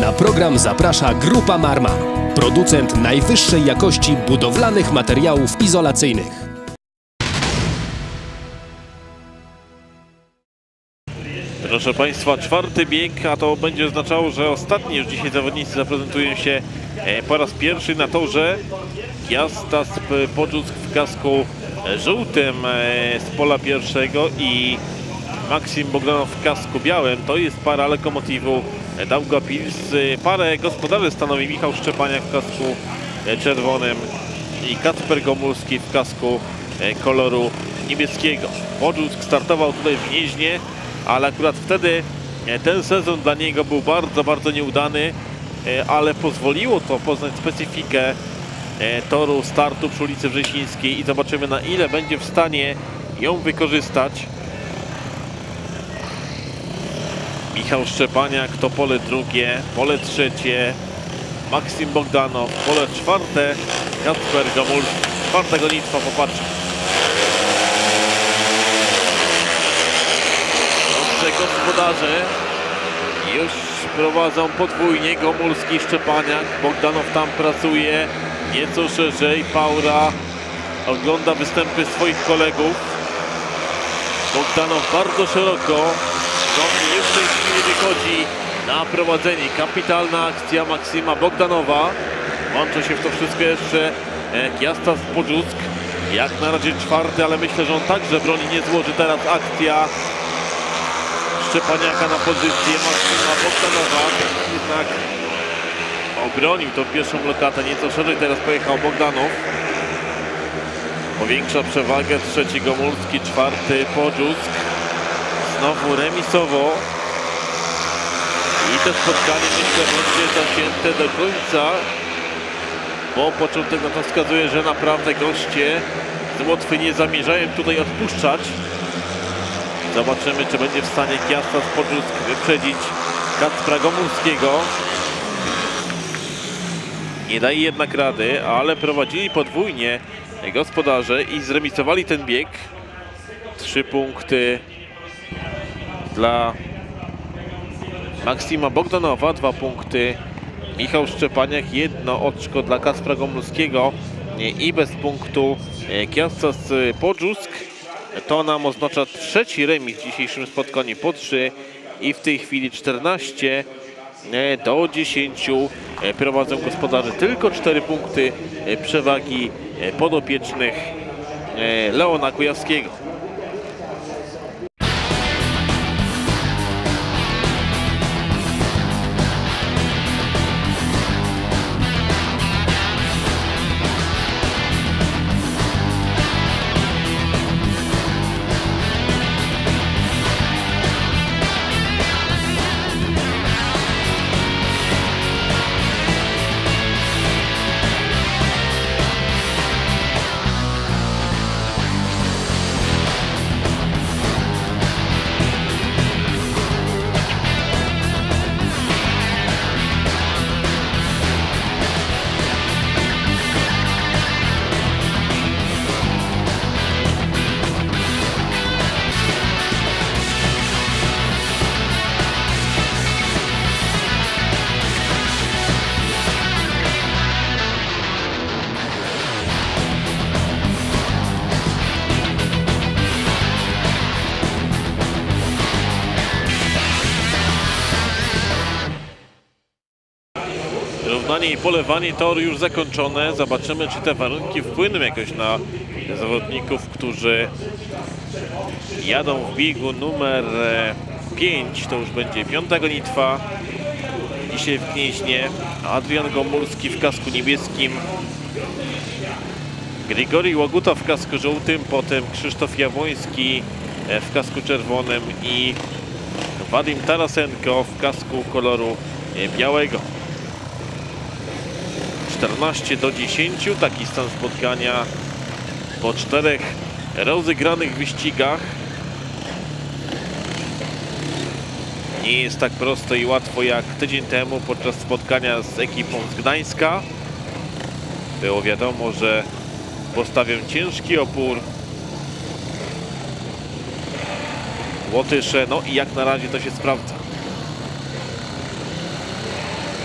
Na program zaprasza Grupa Marma, producent najwyższej jakości budowlanych materiałów izolacyjnych. Proszę Państwa, czwarty bieg, a to będzie oznaczało, że ostatni już dzisiaj zawodnicy zaprezentują się po raz pierwszy na torze. Kjastas Puodżuks w kasku żółtym z pola pierwszego i Maksim Bogdanow w kasku białym. To jest para Lokomotywu Daugavpils. Parę gospodarzy stanowi Michał Szczepaniak w kasku czerwonym i Kacper Gomulski w kasku koloru niebieskiego. Puodżuks startował tutaj w Gnieźnie, ale akurat wtedy ten sezon dla niego był bardzo, bardzo nieudany, ale pozwoliło to poznać specyfikę toru startu przy ulicy Wrzesińskiej i zobaczymy, na ile będzie w stanie ją wykorzystać. Michał Szczepaniak to pole drugie, pole trzecie, Maksim Bogdanow, pole czwarte, Kacper Gomulski. Czwarta gonitwa, popatrzmy. Gospodarze już prowadzą podwójnie, Gomulski, Szczepaniak, Bogdanow tam pracuje nieco szerzej, Paura ogląda występy swoich kolegów. Bogdanow bardzo szeroko, Gomulski już w tej chwili wychodzi na prowadzenie. Kapitalna akcja Maksima Bogdanowa, łączy się w to wszystko jeszcze Kjastas Puodżuks, jak na razie czwarty, ale myślę, że on także broni nie złoży. Teraz akcja Szczepaniaka na pozycję Maksima Bogdanowa, jednak obronił tą pierwszą lokatę, nieco szerzej teraz pojechał Bogdanow. Powiększa przewagę, trzeci Gomulski, czwarty Puodżuks. Znowu remisowo i to spotkanie, myślę, będzie zacięte do końca, bo początek na to wskazuje, że naprawdę goście z Łotwy nie zamierzają tutaj odpuszczać. Zobaczymy, czy będzie w stanie Kjastas Puodżuks wyprzedzić Kacpra Gomulskiego. Nie daje jednak rady, ale prowadzili podwójnie gospodarze i zremisowali ten bieg. 3 punkty dla Maksima Bogdanowa, 2 punkty Michał Szczepaniak, 1 oczko dla Kacpra Gomulskiego i bez punktu Kjastas Puodżuks. To nam oznacza trzeci remis w dzisiejszym spotkaniu po 3 i w tej chwili 14 do 10 prowadzą gospodarze. Tylko 4 punkty przewagi podopiecznych Leona Kujawskiego. I polewanie toru już zakończone. Zobaczymy, czy te warunki wpłyną jakoś na zawodników, którzy jadą w biegu numer 5. To już będzie 5. gonitwa dzisiaj w Gnieźnie. Adrian Gomulski w kasku niebieskim, Grigori Łaguta w kasku żółtym, potem Krzysztof Jawoński w kasku czerwonym i Wadim Tarasenko w kasku koloru białego. 14 do 10, taki stan spotkania po 4 rozegranych wyścigach. Nie jest tak prosto i łatwo jak tydzień temu podczas spotkania z ekipą z Gdańska. Było wiadomo, że postawią ciężki opór Łotysze, no i jak na razie to się sprawdza.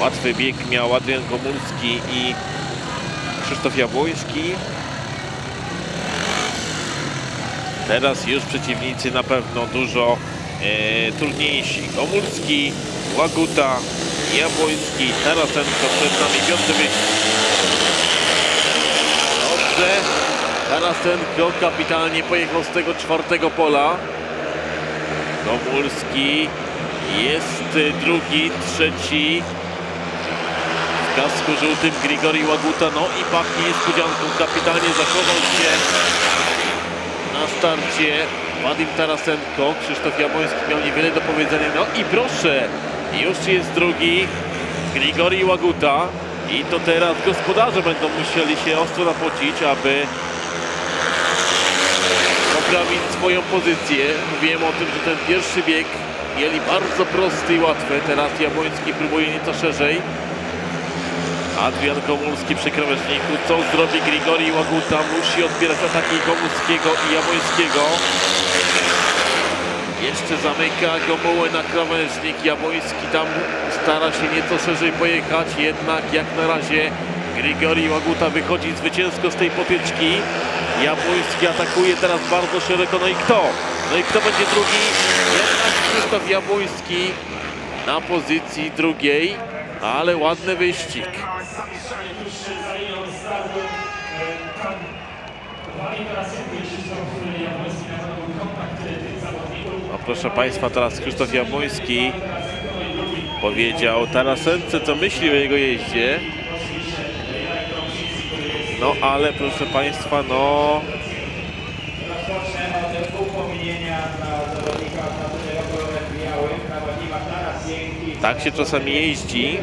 Łatwy bieg miał Adrian Gomulski i Krzysztof Jawoński. Teraz już przeciwnicy na pewno dużo trudniejsi. Gomulski, Łaguta, Jabłoński, Tarasenko przed nami, piąty bieg. Dobrze, Tarasenko kapitalnie pojechał z tego czwartego pola. Gomulski jest drugi, trzeci. W kasku żółtym Grigori Łaguta, no i pachnie niespodzianką, kapitalnie zachował się na starcie. Wadim Tarasenko, Krzysztof Jawoński miał niewiele do powiedzenia, no i proszę, już jest drugi Grigori Łaguta i to teraz gospodarze będą musieli się ostro napocić, aby poprawić swoją pozycję. Mówiłem o tym, że ten pierwszy bieg mieli bardzo prosty i łatwy, teraz Jawoński próbuje nieco szerzej. Adrian Gomulski przy krawężniku, co zrobi Grigori Łaguta, musi odbierać ataki Gomulskiego i Jawońskiego. Jeszcze zamyka Gomułę na krawężnik, Jawoński tam stara się nieco szerzej pojechać, jednak jak na razie Grigori Łaguta wychodzi zwycięsko z tej potyczki. Jawoński atakuje teraz bardzo szeroko, no i kto? No i kto będzie drugi? Jednak Krzysztof Jawoński na pozycji drugiej, ale ładny wyścig. A proszę Państwa, teraz Krzysztof Jawoński powiedział Tarasence, co myśli o jego jeździe. No ale proszę Państwa, no... Tak się czasami jeździ.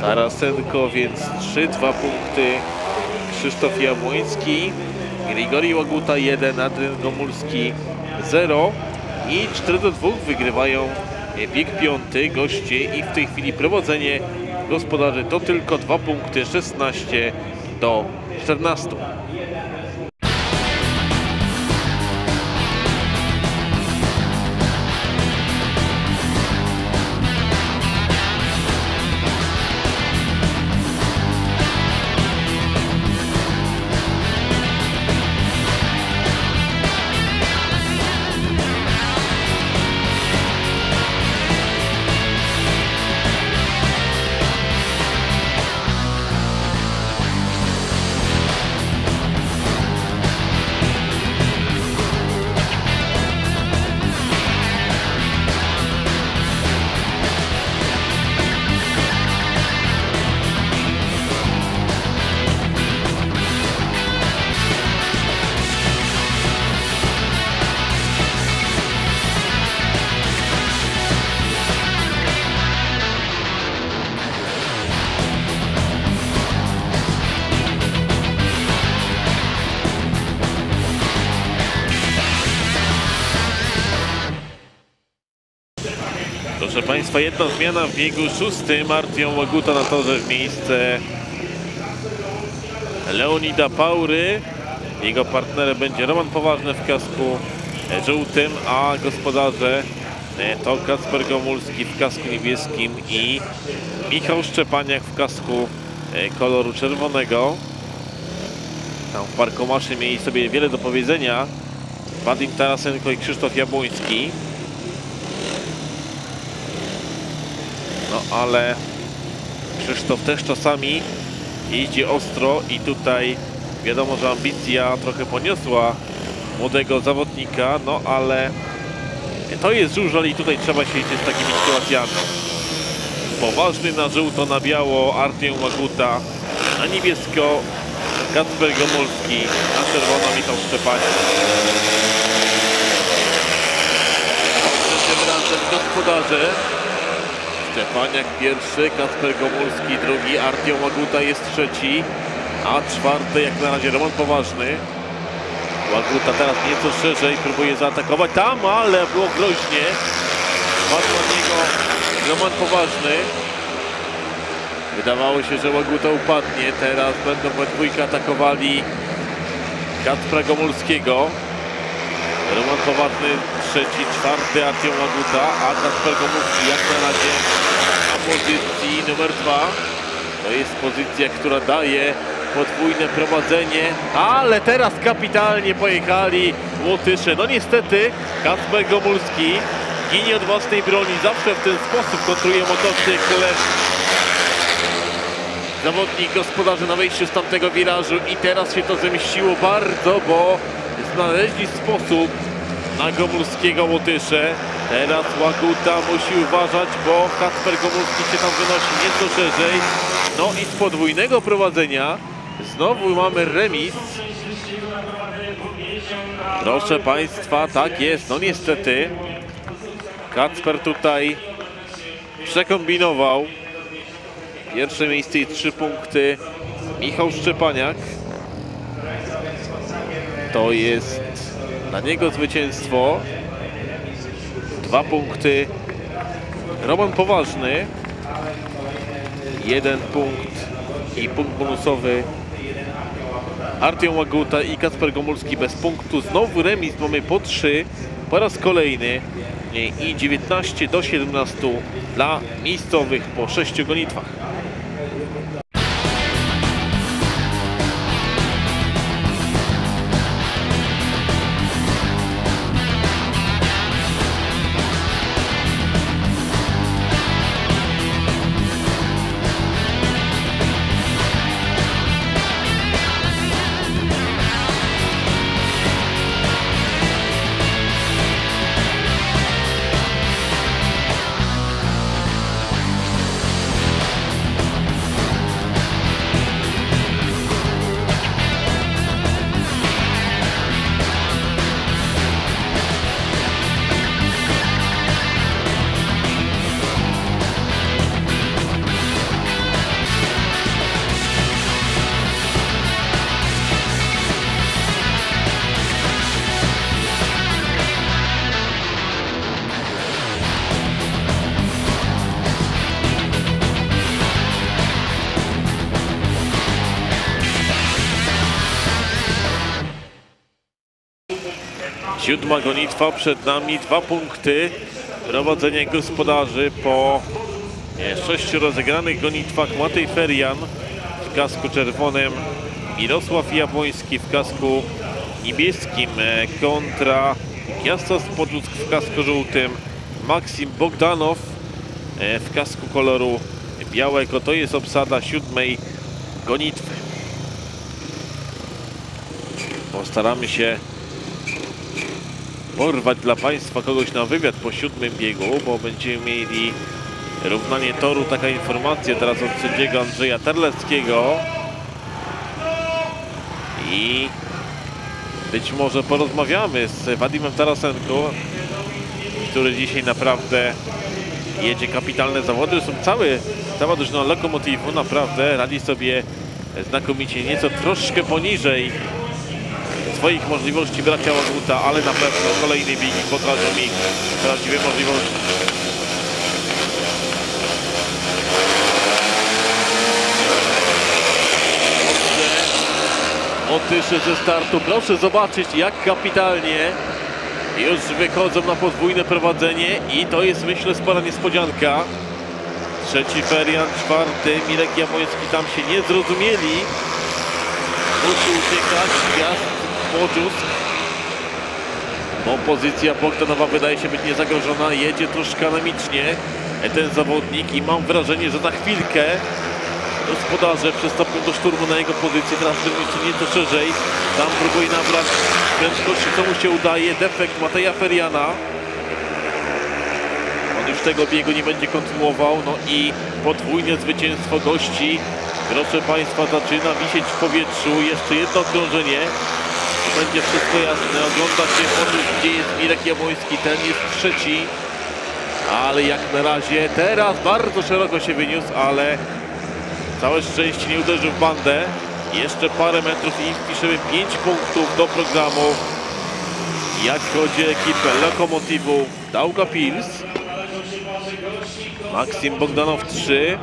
Tarasenko więc 3, 2 punkty Krzysztof Jawoński, Grigori Łaguta 1, Adrian Gomulski 0 i 4-2 wygrywają bieg piąty goście i w tej chwili prowadzenie gospodarzy to tylko 2 punkty, 16-14. Proszę Państwa, jedna zmiana w biegu szóstym. Artiom Łaguta na torze w miejsce Leonida Paury. Jego partnerem będzie Roman Poważny w kasku żółtym, a gospodarze to Kacper Gomulski w kasku niebieskim i Michał Szczepaniak w kasku koloru czerwonego. Tam w parkomaszy mieli sobie wiele do powiedzenia Wadim Tarasenko i Krzysztof Jabłoński. No ale Krzysztof też czasami jeździ ostro i tutaj wiadomo, że ambicja trochę poniosła młodego zawodnika, no ale to jest żużel i tutaj trzeba się liczyć z takimi sytuacjami. Poważny na żółto, na biało Artiom Łaguta, na niebiesko Kacper Gomulski, na czerwono Michał Szczepaniak. Tym razem gospodarze. Szczepaniak pierwszy, Kacper Gomulski drugi, Artiom Łaguta jest trzeci, a czwarty jak na razie Roman Poważny. Łaguta teraz nieco szerzej próbuje zaatakować, tam ale było groźnie. Padł od niego Roman Poważny. Wydawało się, że Łaguta upadnie, teraz będą we dwójkę atakowali Kacpra Gomulskiego. Roman Poważny trzeci, czwarty Artiom Łaguta, a Kacper Gomulski jak na razie na pozycji numer 2. To jest pozycja, która daje podwójne prowadzenie, ale teraz kapitalnie pojechali Łotysze. No niestety Kacper Gomulski ginie od własnej broni, zawsze w ten sposób kontruje motocykl. Zawodnik gospodarzy na wejściu z tamtego wirażu i teraz się to zemściło bardzo, bo znaleźli sposób na Gomulskiego Łotysze. Teraz Łaguta musi uważać, bo Kacper Gomulski się tam wynosi nieco szerzej. No i z podwójnego prowadzenia znowu mamy remis. Proszę Państwa, tak jest, no niestety Kacper tutaj przekombinował. Pierwsze miejsce i 3 punkty Michał Szczepaniak. To jest dla niego zwycięstwo. 2 punkty Roman Poważny. 1 punkt i punkt bonusowy Artiom Łaguta i Kacper Gomulski bez punktu. Znowu remis, mamy po 3 po raz kolejny i 19 do 17 dla miejscowych po 6 gonitwach. Siódma gonitwa przed nami, 2 punkty prowadzenie gospodarzy po 6 rozegranych gonitwach. Matej Ferjan w kasku czerwonym, Mirosław Jabłoński w kasku niebieskim kontra Kjastas Puodžuks w kasku żółtym, Maksim Bogdanow w kasku koloru białego. To jest obsada 7. gonitwy. Postaramy się porwać dla Państwa kogoś na wywiad po 7. biegu, bo będziemy mieli równanie toru. Taka informacja teraz od sędziego Andrzeja Terleckiego. I być może porozmawiamy z Wadimem Tarasenko, który dzisiaj naprawdę jedzie kapitalne zawody. Zresztą cała drużyna Lokomotywu naprawdę radzi sobie znakomicie, nieco troszkę poniżej swoich możliwości bracia Łaguta, ale na pewno kolejny bieg pokaże mi prawdziwe możliwości. Łotysze ze startu. Proszę zobaczyć, jak kapitalnie już wychodzą na podwójne prowadzenie i to jest, myślę, spora niespodzianka. Trzeci Ferjan, czwarty Mirek Jabłoński, tam się nie zrozumieli. Musi uciekać, Puodžuks, bo pozycja Bogdanowa wydaje się być niezagrożona, jedzie troszkę anemicznie ten zawodnik i mam wrażenie, że za chwilkę gospodarze przystąpią do szturmu na jego pozycję. Teraz się nieco szerzej, tam próbuje nabrać prędkości, co mu się udaje, defekt Mateja Ferjana. On już tego biegu nie będzie kontynuował, no i podwójne zwycięstwo gości. Proszę Państwa, zaczyna wisieć w powietrzu, jeszcze jedno okrążenie. Będzie wszystko jasne, ogląda się po, gdzie jest Mirek Jabłoński, ten jest trzeci, ale jak na razie teraz bardzo szeroko się wyniósł, ale całe szczęście nie uderzył w bandę. Jeszcze parę metrów i wpiszemy 5 punktów do programu, jak chodzi o ekipę Lokomotywu Daugavpils. Maksim Bogdanow 3,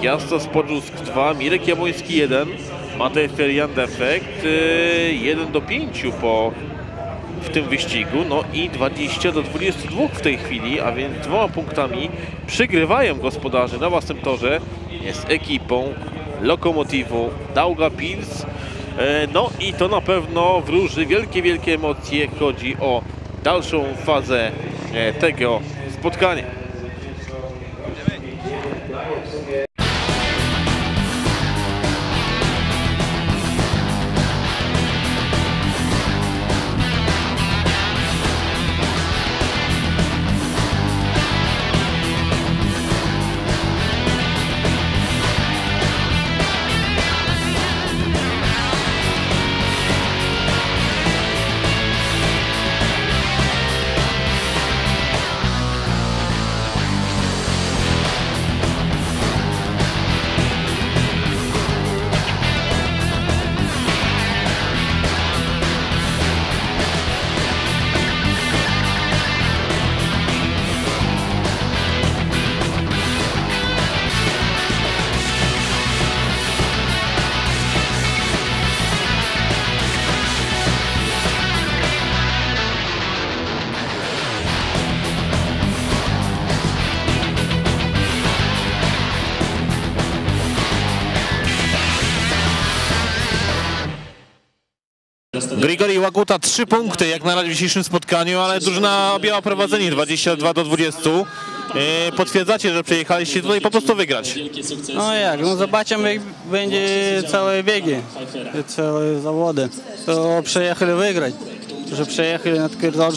Kjastas Puodžuks 2, Mirek Jabłoński 1. Matej Ferjan defekt, 1 do 5 po w tym wyścigu, no i 20 do 22 w tej chwili, a więc 2 punktami przygrywają gospodarze na własnym torze z ekipą Lokomotivu Daugavpils. No i to na pewno wróży wielkie emocje, jak chodzi o dalszą fazę tego spotkania. Grigori Łaguta 3 punkty jak na razie w dzisiejszym spotkaniu, ale drużyna objęła prowadzenie 22 do 20. Potwierdzacie, że przyjechaliście tutaj po prostu wygrać. No jak, no zobaczymy jak będzie całe biegi, całe zawody. To przyjechali wygrać. Że przejechali na taki tor,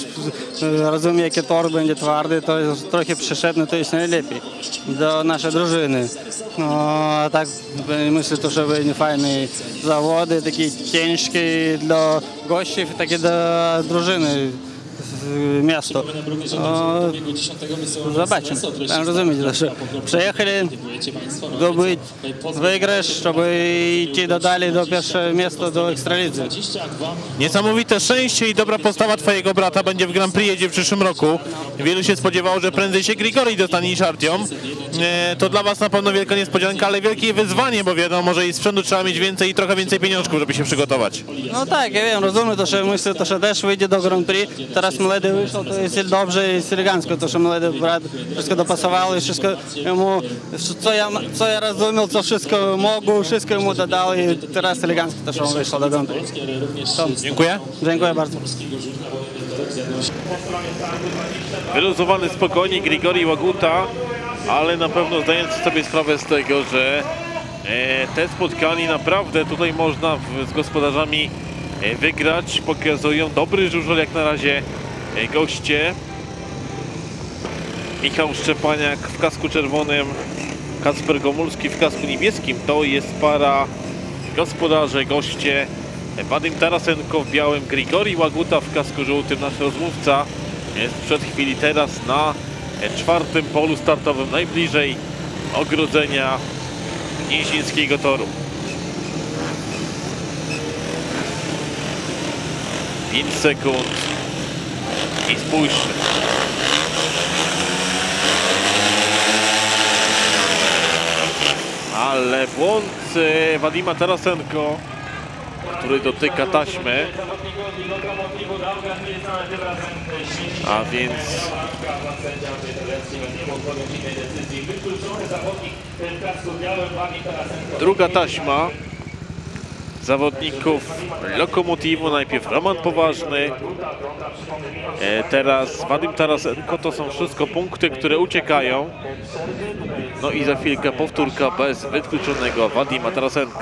rozumiem, jaki tor będzie twardy, to jest trochę przyszedł, to jest najlepiej do naszej drużyny. No a tak myślę, to, że będzie fajne zawody, takie ciężkie dla gości, takie dla drużyny, miasto. Zobaczymy, tam rozumiecie, że przejechali zdobyć wygrasz, żeby iść dalej do pierwszego miejsca do Ekstralidzy. Niesamowite szczęście i dobra postawa twojego brata będzie w Grand Prix'ie w przyszłym roku. Wielu się spodziewało, że prędzej się Grigori dostanie niż Artiom. To dla was na pewno wielka niespodzianka, ale wielkie wyzwanie, bo wiadomo, że i sprzętu trzeba mieć więcej i trochę więcej pieniążków, żeby się przygotować. No tak, ja wiem, rozumiem, to że myślę, to że też wyjdzie do Grand Prix. Teraz młody wyszedł, to jest dobrze, jest elegancko, to że młody brat wszystko dopasował i wszystko mu, co ja rozumiał, co wszystko mogło, wszystko mu dodał i teraz elegancko to, że on wyszedł do Grand Prix. Dziękuję. Dziękuję bardzo. Wyluzowany spokojnie Grigori Łaguta, ale na pewno zdając sobie sprawę z tego, że te spotkanie naprawdę tutaj można z gospodarzami wygrać. Pokazują dobry żużel jak na razie goście. Michał Szczepaniak w kasku czerwonym, Kacper Gomulski w kasku niebieskim. To jest para gospodarze, goście. Wadim Tarasenko w białym, Grigori Łaguta w kasku żółtym, nasz rozmówca. Jest przed chwili teraz na 4. polu startowym, najbliżej ogrodzenia gnieźnieńskiego toru. 5 sekund i spójrzmy. Ale błąd Wadima Tarasenko, który dotyka taśmy. A więc druga taśma zawodników Lokomotivu, najpierw Roman Poważny, teraz Wadim Tarasenko, to są wszystko punkty, które uciekają. No i za chwilkę powtórka bez wykluczonego Wadima Tarasenko.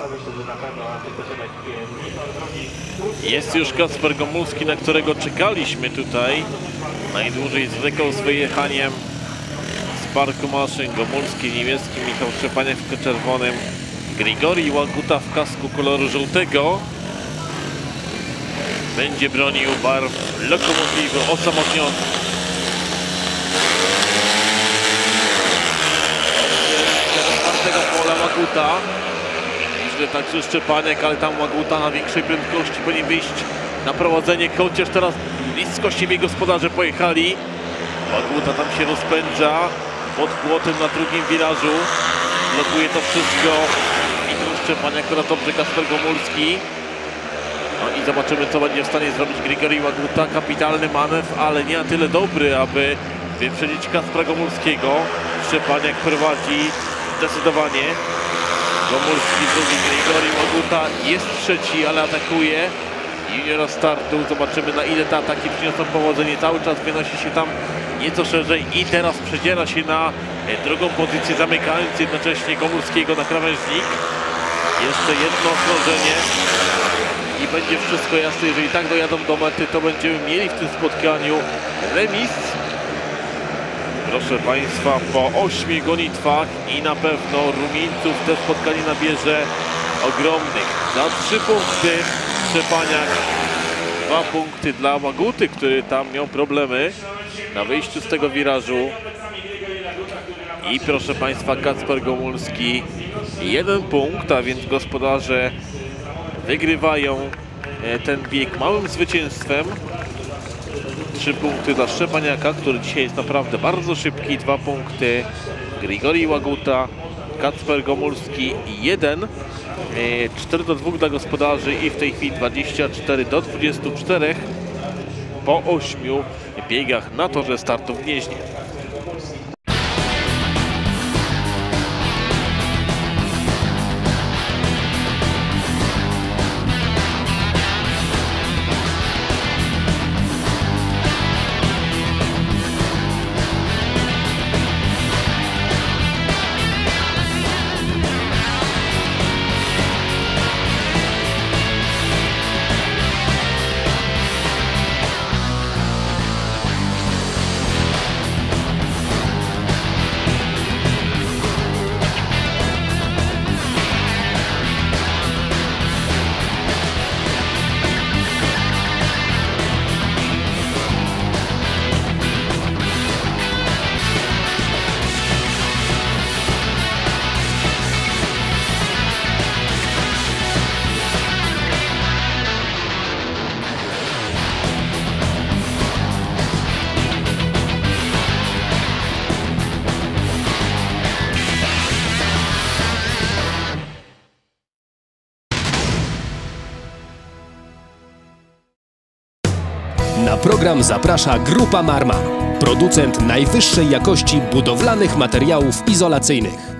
Jest już Kacper Gomulski, na którego czekaliśmy tutaj. Najdłużej zwykał z wyjechaniem z parku maszyn. Gomulski w niebieskim, Michał Szczepaniak w czerwonym, Grigori Łaguta w kasku koloru żółtego. Będzie bronił barw Lokomotivu osamotniony. Pola Łaguta. Także Szczepaniak, ale tam Łaguta na większej prędkości powinien wyjść na prowadzenie, chociaż teraz blisko siebie gospodarze pojechali. Łaguta tam się rozpędza pod płotem na drugim wirażu. Blokuje to wszystko Michał Szczepaniak, akurat dobrze Kacper Gomulski. No i zobaczymy, co będzie w stanie zrobić Grigori Łaguta. Kapitalny manewr, ale nie na tyle dobry, aby wyprzedzić Kacpra Gomulskiego. Szczepaniak prowadzi zdecydowanie. Gomulski drugi, Grigori Łaguta jest trzeci, ale atakuje i rozstartu. Zobaczymy, na ile te ataki przyniosą powodzenie. Cały czas wynosi się tam nieco szerzej i teraz przedziera się na drugą pozycję, zamykając jednocześnie Gomulskiego na krawężnik. Jeszcze jedno okrążenie i będzie wszystko jasne. Jeżeli tak dojadą do mety, to będziemy mieli w tym spotkaniu remis. Proszę Państwa, po 8 gonitwach i na pewno Rumińców te spotkanie nabierze ogromnych. Za 3 punkty Szczepaniak, 2 punkty dla Łaguty, który tam miał problemy na wyjściu z tego wirażu. I proszę Państwa, Kacper Gomulski 1 punkt, a więc gospodarze wygrywają ten bieg małym zwycięstwem. 3 punkty dla Szczepaniaka, który dzisiaj jest naprawdę bardzo szybki. 2 punkty Grigori Łaguta, Kacper Gomulski 1. 4 do 2 dla gospodarzy i w tej chwili 24 do 24 po 8 biegach na torze startu w Gnieźnie. Na program zaprasza Grupa Marma, producent najwyższej jakości budowlanych materiałów izolacyjnych.